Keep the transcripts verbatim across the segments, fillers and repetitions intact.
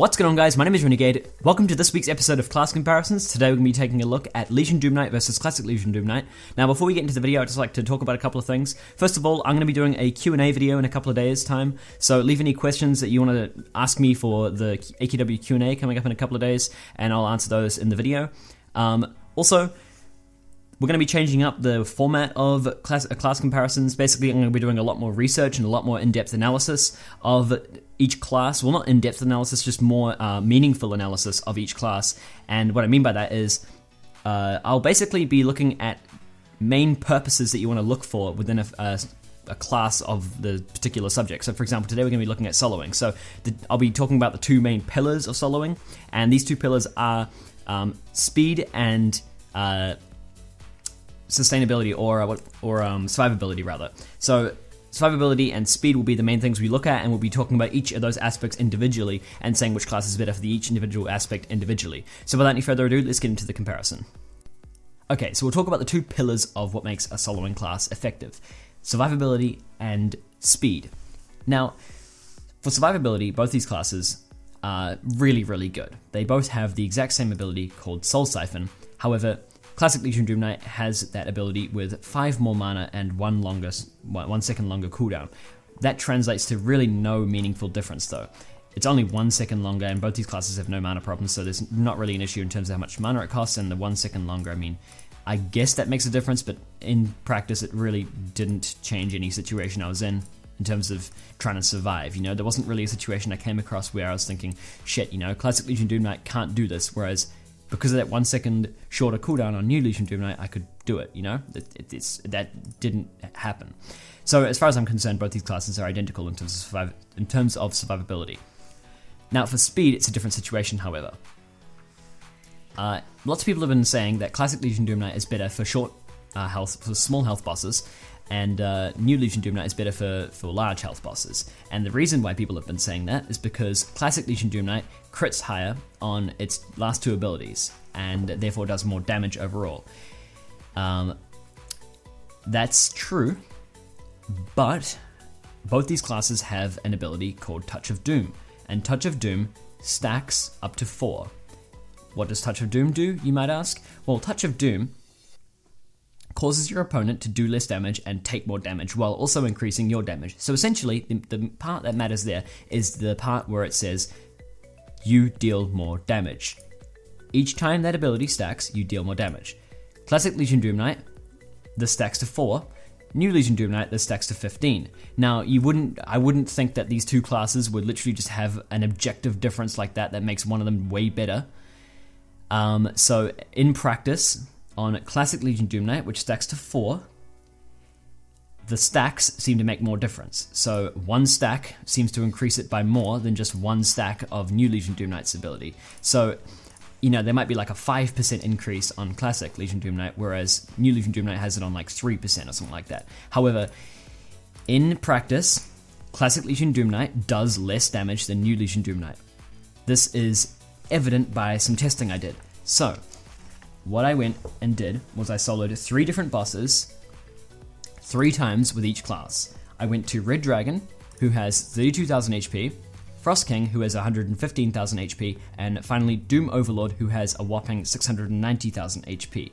What's going on, guys? My name is Renegade. Welcome to this week's episode of Class Comparisons. Today we're going to be taking a look at Legion Doomknight versus Classic Legion Doomknight. Now, before we get into the video, I'd just like to talk about a couple of things. First of all, I'm going to be doing a Q and A video in a couple of days' time, so leave any questions that you want to ask me for the A Q W Q and A coming up in a couple of days, and I'll answer those in the video. Um, also, we're going to be changing up the format of class, uh, class comparisons. Basically, I'm going to be doing a lot more research and a lot more in-depth analysis of each class. Well, not in-depth analysis, just more uh, meaningful analysis of each class. And what I mean by that is uh, I'll basically be looking at main purposes that you want to look for within a, a, a class of the particular subject. So, for example, today we're going to be looking at soloing. So the, I'll be talking about the two main pillars of soloing. And these two pillars are um, speed and... Uh, sustainability or or um, survivability rather. So survivability and speed will be the main things we look at, and we'll be talking about each of those aspects individually and saying which class is better for the each individual aspect individually. So without any further ado, let's get into the comparison. Okay, so we'll talk about the two pillars of what makes a soloing class effective: survivability and speed. Now, for survivability, both these classes are really, really good. They both have the exact same ability called Soul Siphon. However, Classic Legion Doomknight has that ability with five more mana and one longer, one second longer cooldown. That translates to really no meaningful difference though. It's only one second longer, and both these classes have no mana problems, so there's not really an issue in terms of how much mana it costs. And the one second longer, I mean, I guess that makes a difference, but in practice it really didn't change any situation I was in in terms of trying to survive. You know, there wasn't really a situation I came across where I was thinking, shit, you know, Classic Legion Doomknight can't do this, whereas because of that one second shorter cooldown on new Legion Doomknight, I could do it, you know? It, it, it's, that didn't happen. So as far as I'm concerned, both these classes are identical in terms of, survive, in terms of survivability. Now for speed, it's a different situation, however. Uh, lots of people have been saying that Classic Legion Doomknight is better for short uh, health, for small health bosses, and uh, new Legion Doomknight is better for, for large health bosses. And the reason why people have been saying that is because Classic Legion Doomknight crits higher on its last two abilities, and therefore does more damage overall. Um, that's true, but both these classes have an ability called Touch of Doom, and Touch of Doom stacks up to four. What does Touch of Doom do, you might ask? Well, Touch of Doom causes your opponent to do less damage and take more damage while also increasing your damage. So essentially, the, the part that matters there is the part where it says you deal more damage. Each time that ability stacks, you deal more damage. Classic Legion Doomknight, this stacks to four. New Legion Doomknight, this stacks to fifteen. Now, you wouldn't, I wouldn't think that these two classes would literally just have an objective difference like that that makes one of them way better. Um, so in practice, on Classic Legion Doomknight, which stacks to four, the stacks seem to make more difference. So one stack seems to increase it by more than just one stack of new Legion Doomknight's ability. So, you know, there might be like a five percent increase on Classic Legion Doomknight, whereas new Legion Doomknight has it on like three percent or something like that. However, in practice, Classic Legion Doomknight does less damage than new Legion Doomknight. This is evident by some testing I did. So, what I went and did was I soloed three different bosses, three times with each class. I went to Red Dragon, who has thirty-two thousand H P, Frost King, who has one hundred fifteen thousand H P, and finally Doom Overlord, who has a whopping six hundred ninety thousand H P.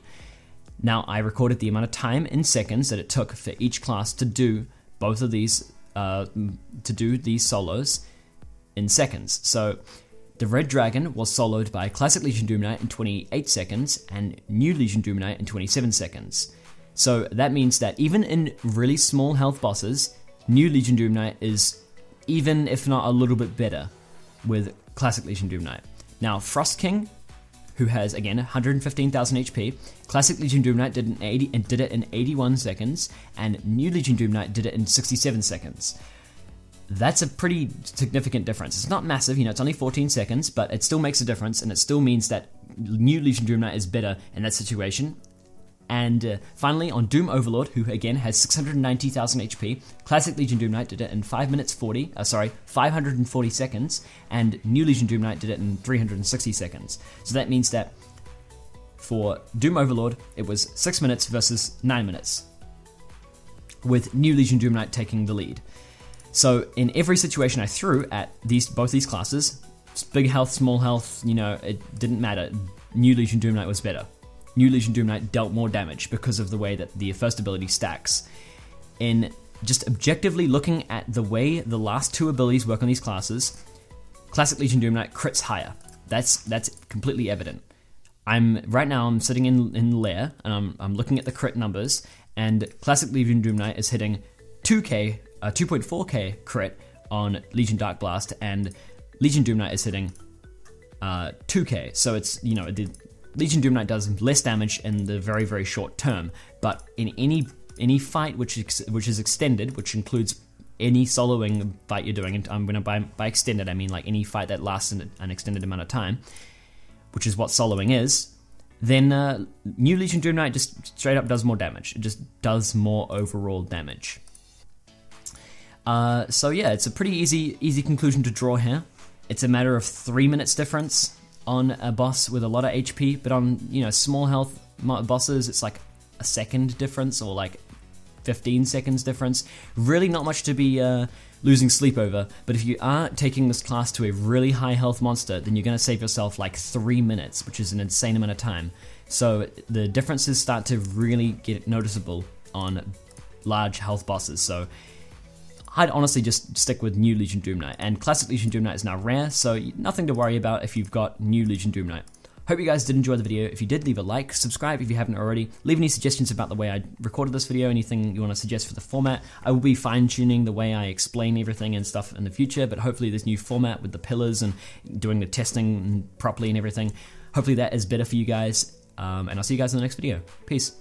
Now, I recorded the amount of time in seconds that it took for each class to do both of these, uh, to do these solos in seconds. So, the Red Dragon was soloed by Classic Legion Doomknight in twenty-eight seconds and new Legion Doomknight in twenty-seven seconds. So that means that even in really small health bosses, new Legion Doomknight is even, if not a little bit better, with Classic Legion Doomknight. Now Frost King, who has again one hundred fifteen thousand H P, Classic Legion Doomknight did an eighty and did it in eighty-one seconds, and new Legion Doomknight did it in sixty-seven seconds. That's a pretty significant difference. It's not massive, you know, it's only fourteen seconds, but it still makes a difference, and it still means that new Legion Doomknight is better in that situation. And uh, finally, on Doom Overlord, who again has six hundred ninety thousand H P, Classic Legion Doomknight did it in five minutes forty, uh, sorry, five hundred forty seconds, and new Legion Doomknight did it in three hundred sixty seconds. So that means that for Doom Overlord, it was six minutes versus nine minutes, with new Legion Doomknight taking the lead. So in every situation I threw at these both these classes, Big health, small health, you know, it didn't matter. New Legion Doomknight was better. New Legion Doomknight dealt more damage because of the way that the first ability stacks. In just objectively looking at the way the last two abilities work on these classes, Classic Legion Doomknight crits higher. That's that's completely evident. I'm right now I'm sitting in in Lair and I'm I'm looking at the crit numbers, and Classic Legion Doomknight is hitting two K, uh, two point four K crit on Legion Dark Blast, and Legion Doomknight is hitting uh, two K. So it's, you know, the Legion Doomknight does less damage in the very very short term, but in any any fight which is, which is extended, which includes any soloing fight you're doing, and I'm gonna by, by extended I mean like any fight that lasts an, an extended amount of time, which is what soloing is, then uh, New Legion Doomknight just straight up does more damage. It just does more overall damage. Uh, so yeah, it's a pretty easy easy conclusion to draw here. It's a matter of three minutes difference on a boss with a lot of H P, but on, you know, small health bosses, it's like a second difference or like fifteen seconds difference. Really not much to be uh, losing sleep over, but if you are taking this class to a really high health monster, then you're going to save yourself like three minutes, which is an insane amount of time. So the differences start to really get noticeable on large health bosses. So I'd honestly just stick with New Legion Doomknight, and Classic Legion Doomknight is now rare, so nothing to worry about if you've got New Legion Doomknight. Hope you guys did enjoy the video. If you did, leave a like, subscribe if you haven't already, leave any suggestions about the way I recorded this video, anything you want to suggest for the format. I will be fine-tuning the way I explain everything and stuff in the future, but hopefully this new format with the pillars and doing the testing properly and everything, hopefully that is better for you guys, um, and I'll see you guys in the next video. Peace.